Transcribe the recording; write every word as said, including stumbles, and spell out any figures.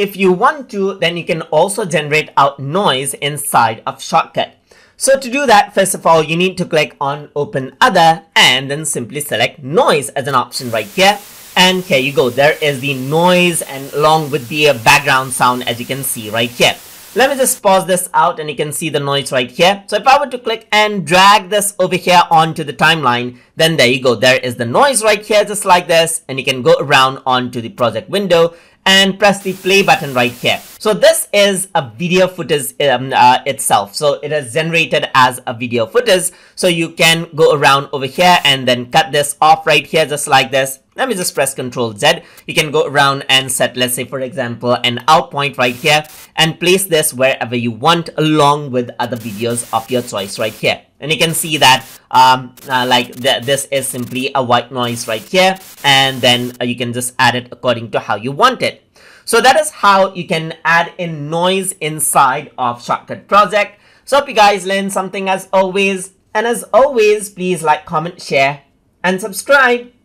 If you want to, then you can also generate out noise inside of Shotcut. So to do that, first of all, you need to click on Open Other and then simply select Noise as an option right here. And here you go. There is the noise and along with the background sound, as you can see right here. Let me just pause this out and you can see the noise right here. So if I were to click and drag this over here onto the timeline, then there you go. There is the noise right here, just like this. And you can go around onto the project window and press the play button right here. So this is a video footage um, uh, itself. So it is generated as a video footage. So you can go around over here and then cut this off right here, just like this. Let me just press Control Z. You can go around and set, let's say, for example, an out point right here and place this wherever you want along with other videos of your choice right here. And you can see that um, uh, like th this is simply a white noise right here. And then uh, you can just add it according to how you want it. So that is how you can add in noise inside of Shotcut project. So hope you guys learned something as always. And as always, please like, comment, share, and subscribe.